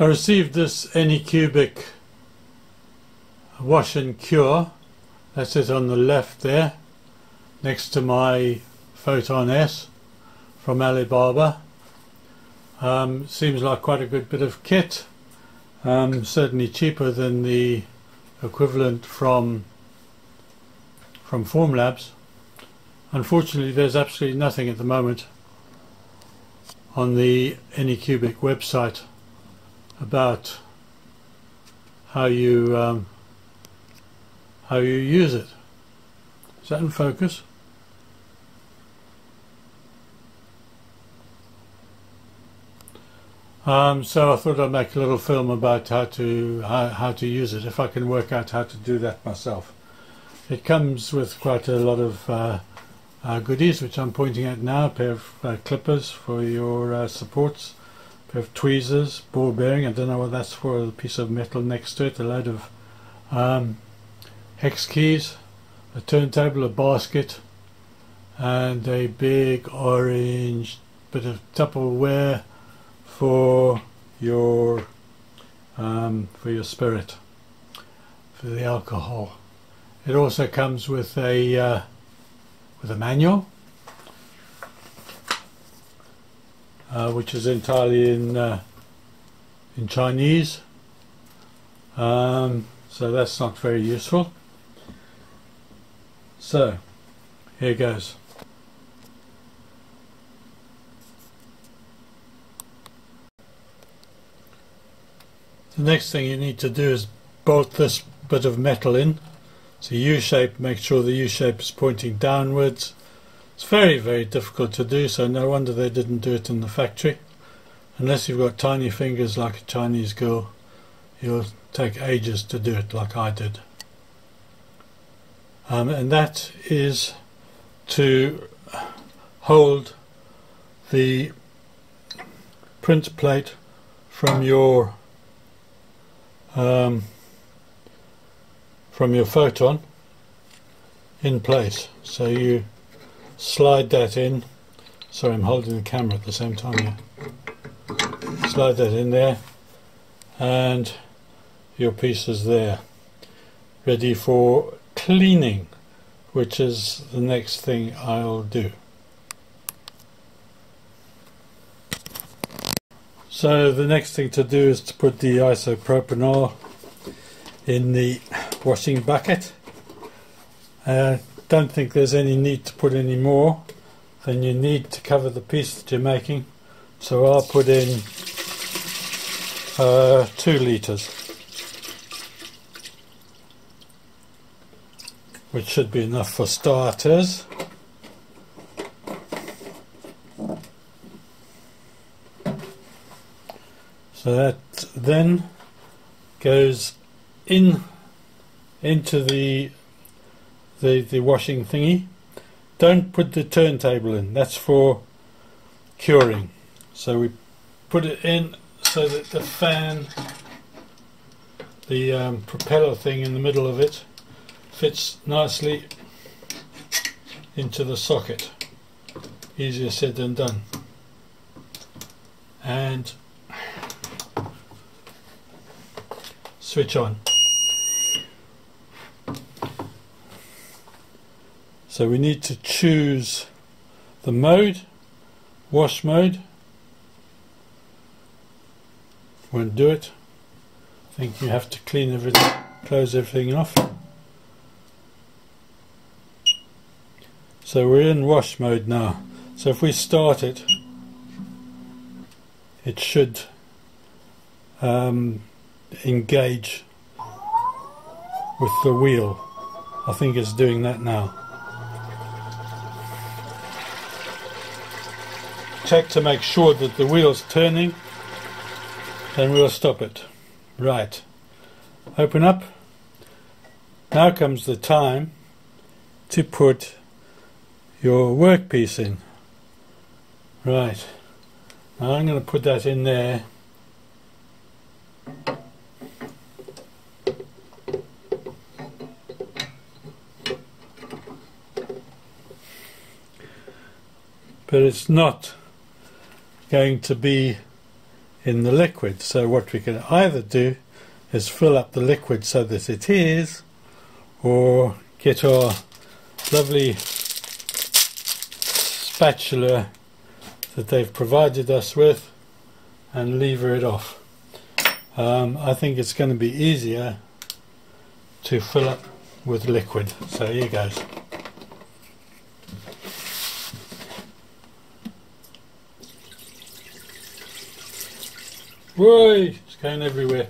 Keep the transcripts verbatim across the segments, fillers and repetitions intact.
I received this Anycubic Wash and Cure, that's it on the left there, next to my Photon S from Alibaba. Um, seems like quite a good bit of kit, um, certainly cheaper than the equivalent from, from Formlabs. Unfortunately there's absolutely nothing at the moment on the Anycubic website about how you um, how you use it. Is that in focus? Um, so I thought I'd make a little film about how to how, how to use it, if I can work out how to do that myself. It comes with quite a lot of uh, uh, goodies, which I'm pointing at now: a pair of uh, clippers for your uh, supports, have tweezers, ball bearing, I don't know what that's for, a piece of metal next to it, a load of um, hex keys, a turntable, a basket, and a big orange bit of Tupperware for your um, for your spirit, for the alcohol. It also comes with a uh, with a manual, Uh, which is entirely in uh, in Chinese, um, so that's not very useful. So here goes. The next thing you need to do is bolt this bit of metal in. It's a U-shape, make sure the U-shape is pointing downwards. It's very, very difficult to do, so no wonder they didn't do it in the factory. Unless you've got tiny fingers like a Chinese girl, you'll take ages to do it like I did. Um, and that is to hold the print plate from your um, from your photon in place. So you slide that in. Sorry, I'm holding the camera at the same time here. Slide that in there, and your piece is there, ready for cleaning, which is the next thing I'll do. So the next thing to do is to put the isopropanol in the washing bucket. Uh, don't think there's any need to put any more than you need to cover the piece that you're making, so I'll put in uh, two litres, which should be enough for starters. So that then goes in into the The, the washing thingy. Don't put the turntable in, that's for curing. So we put it in so that the fan, the um, propeller thing in the middle of it, fits nicely into the socket. Easier said than done. And switch on. So we need to choose the mode, wash mode. Won't do it. I think you have to clean everything, close everything off. So we're in wash mode now. So if we start it, it should um, engage with the wheel. I think it's doing that now. Check to make sure that the wheel's turning, then we'll stop it. Right, open up. Now comes the time to put your workpiece in. Right, now I'm going to put that in there. But it's not going to be in the liquid. So what we can either do is fill up the liquid so that it is, or get our lovely spatula that they've provided us with and lever it off. Um, I think it's going to be easier to fill up with liquid. So here goes. Whoa, it's going everywhere.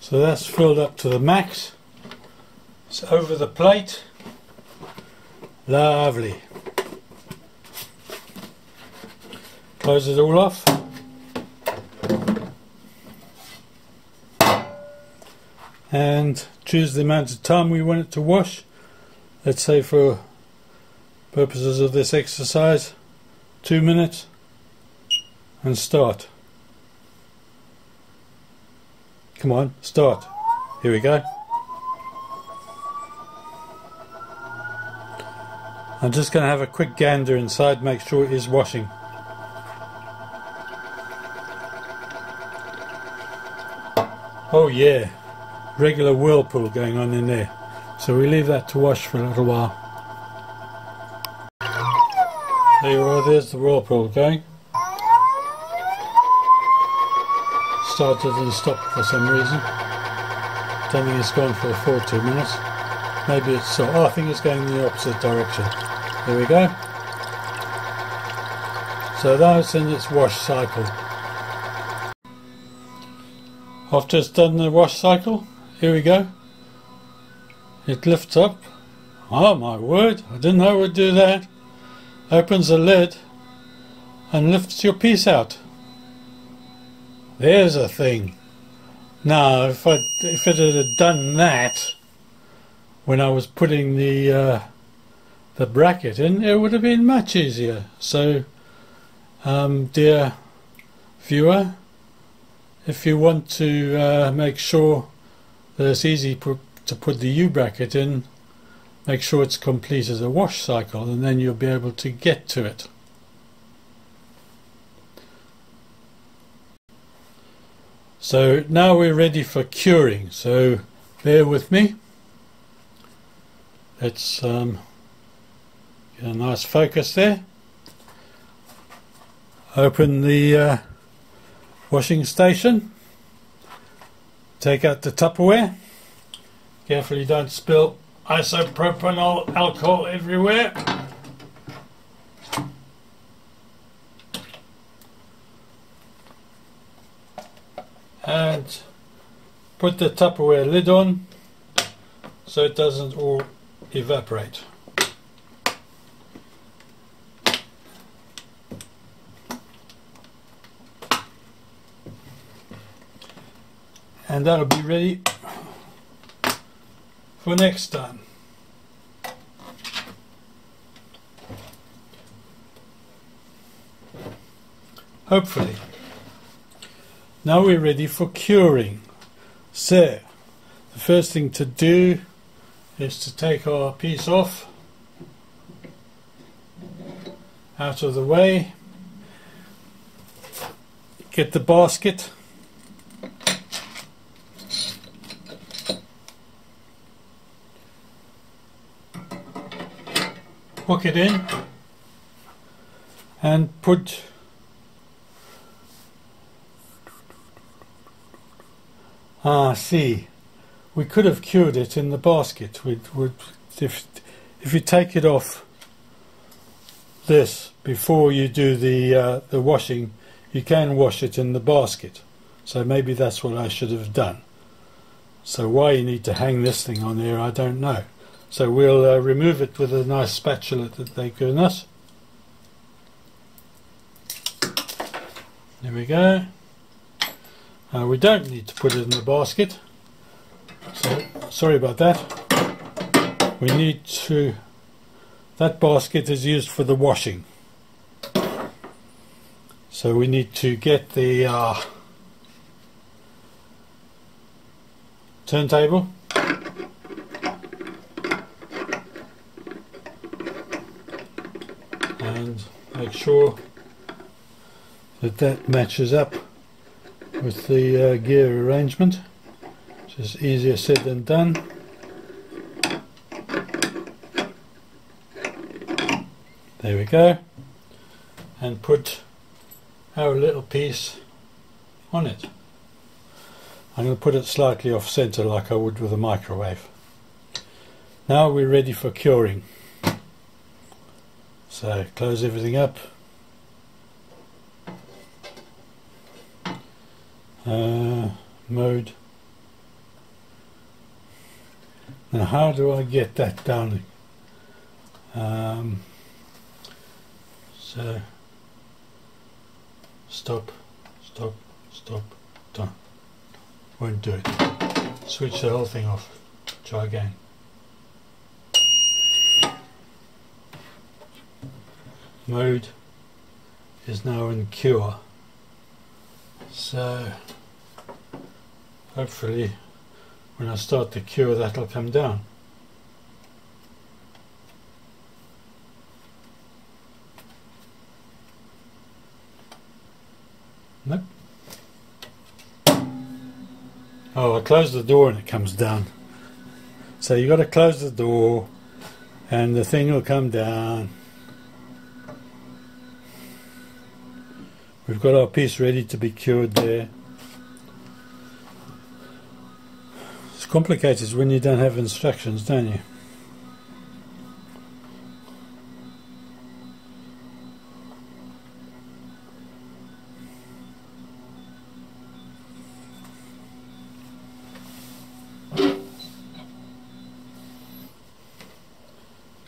So that's filled up to the max. It's over the plate. Lovely. Close it all off. And choose the amount of time we want it to wash. Let's say for purposes of this exercise, two minutes and start. Come on, start. Here we go. I'm just going to have a quick gander inside, make sure it is washing. Oh yeah, regular whirlpool going on in there. So we leave that to wash for a little while. There you are, there's the whirlpool going. Started and stopped for some reason. Don't think it's gone for a full two minutes. Maybe it's so. Oh, I think it's going in the opposite direction. There we go. So that's in its wash cycle. I've just done the wash cycle. Here we go. It lifts up. Oh my word! I didn't know it would do that. Opens the lid and lifts your piece out. There's a thing. Now, if, I, if it had done that when I was putting the uh, the bracket in, it would have been much easier. So, um, dear viewer, if you want to uh, make sure that it's easy put, to put the U-bracket in, make sure it's completed the wash cycle, and then you'll be able to get to it. So now we're ready for curing, so bear with me. Let's um, get a nice focus there. Open the uh, washing station. Take out the Tupperware. Carefully don't spill isopropanol alcohol everywhere. And put the Tupperware lid on so it doesn't all evaporate. And that'll be ready for next time. Hopefully. Now we're ready for curing. So, the first thing to do is to take our piece off out of the way. Get the basket. Hook it in and put Ah, see, we could have cured it in the basket. We'd, we'd, if, if you take it off this before you do the, uh, the washing, you can wash it in the basket. So maybe that's what I should have done. So why you need to hang this thing on there, I don't know. So we'll uh, remove it with a nice spatula that they've given us. There we go. Uh, we don't need to put it in the basket. So sorry about that. We need to, that basket is used for the washing. So we need to get the uh, turntable. And make sure that that matches up with the uh, gear arrangement. It's just easier said than done. There we go. And put our little piece on it. I'm going to put it slightly off center like I would with a microwave. Now we're ready for curing. So close everything up. Uh, mode. Now how do I get that down? Um, so stop, stop, stop, done. Won't do it. Switch the whole thing off. Try again. Mode is now in cure. So hopefully when I start the cure that'll come down. Nope. Oh, I close the door and it comes down. So you got to close the door and the thing will come down. We've got our piece ready to be cured there. It's complicated when you don't have instructions, don't you?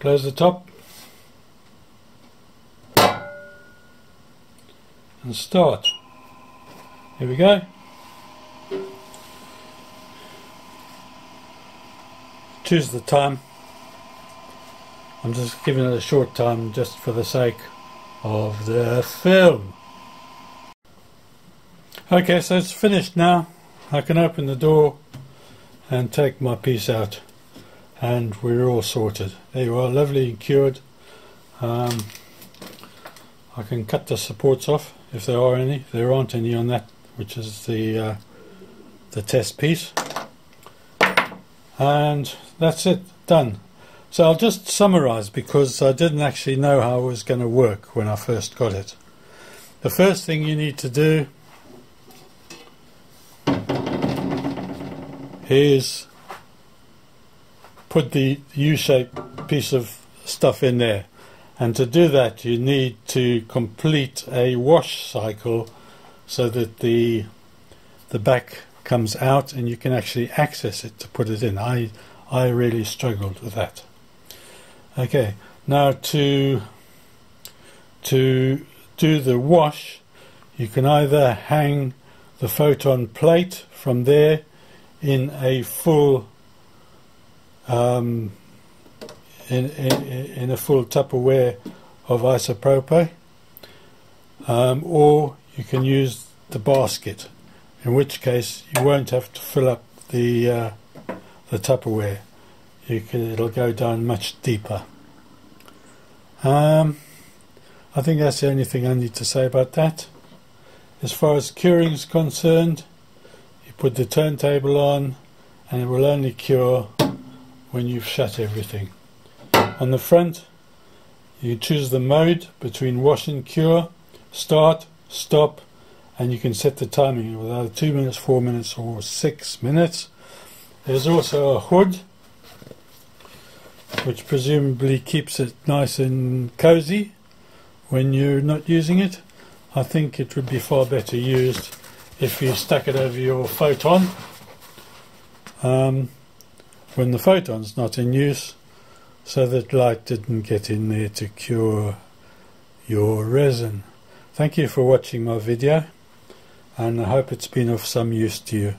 Close the top and start. Here we go. Choose the time. I'm just giving it a short time just for the sake of the film. Okay, so it's finished now. I can open the door and take my piece out. And we're all sorted. There you are, lovely and cured. Um, I can cut the supports off if there are any. There aren't any on that, which is the uh, the test piece. And that's it, done. So I'll just summarize because I didn't actually know how it was going to work when I first got it. The first thing you need to do is put the U-shaped piece of stuff in there, and to do that you need to complete a wash cycle so that the the back comes out and you can actually access it to put it in. I I really struggled with that. Okay, now to to do the wash you can either hang the photon plate from there in a full Um, in, in, in a full Tupperware of isopropyl, um, or you can use the basket, in which case you won't have to fill up the uh, the Tupperware. You can, it'll go down much deeper. Um, I think that's the only thing I need to say about that. As far as curing is concerned, you put the turntable on, and it will only cure when you've shut everything. On the front you choose the mode between wash and cure, start, stop, and you can set the timing with either two minutes, four minutes or six minutes. There's also a hood which presumably keeps it nice and cozy when you're not using it. I think it would be far better used if you stuck it over your photon. Um, when the photon's not in use, so that light didn't get in there to cure your resin. Thank you for watching my video, and I hope it's been of some use to you.